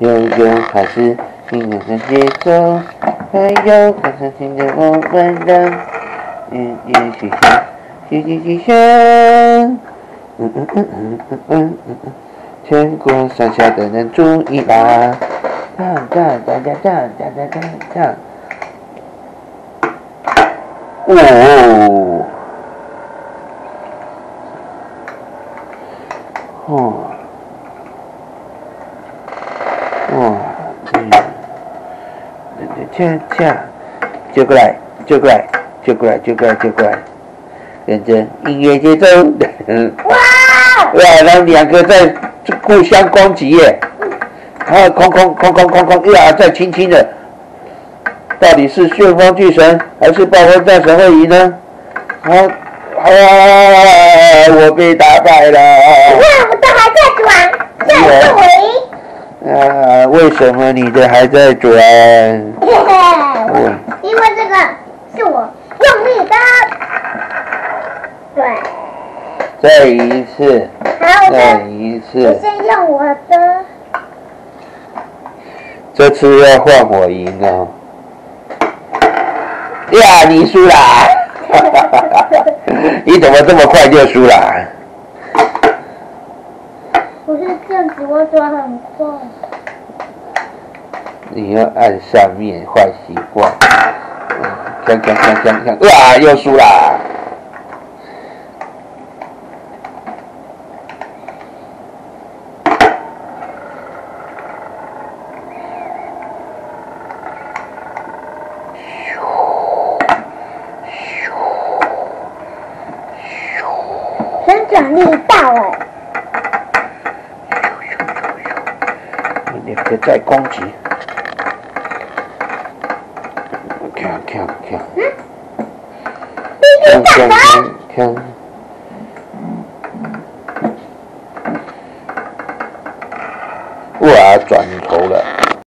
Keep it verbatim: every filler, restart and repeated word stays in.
悠悠卡斯听着节奏，还有卡斯听着我们的音乐曲线，曲曲曲线。嗯嗯嗯嗯嗯嗯嗯，全国上下的人注意啦！哒哒哒哒哒哒哒哒。哦。哦。 恰恰，就过来，就过来，就过来，就过来，就过来，认真音乐节奏，哇！哇，让两个在互相攻击耶，然后空空空空空空，呀，再轻轻的，到底是旋风巨神还是暴风战神会赢呢？然后，哇，我被打败了！你看，我们都还在转，这是回。 啊，为什么你的还在转？因为这个是我用力的转。再一次，再一次。我先用我的。这次要换我赢哦！呀，你输啦！你怎么这么快就输啦？ 不是这样子，我转很快。你要按上面坏习惯，看看看看看，哇，又输啦！旋转力大哎！ 别再攻击！看看看！嗯，看看看！哇，转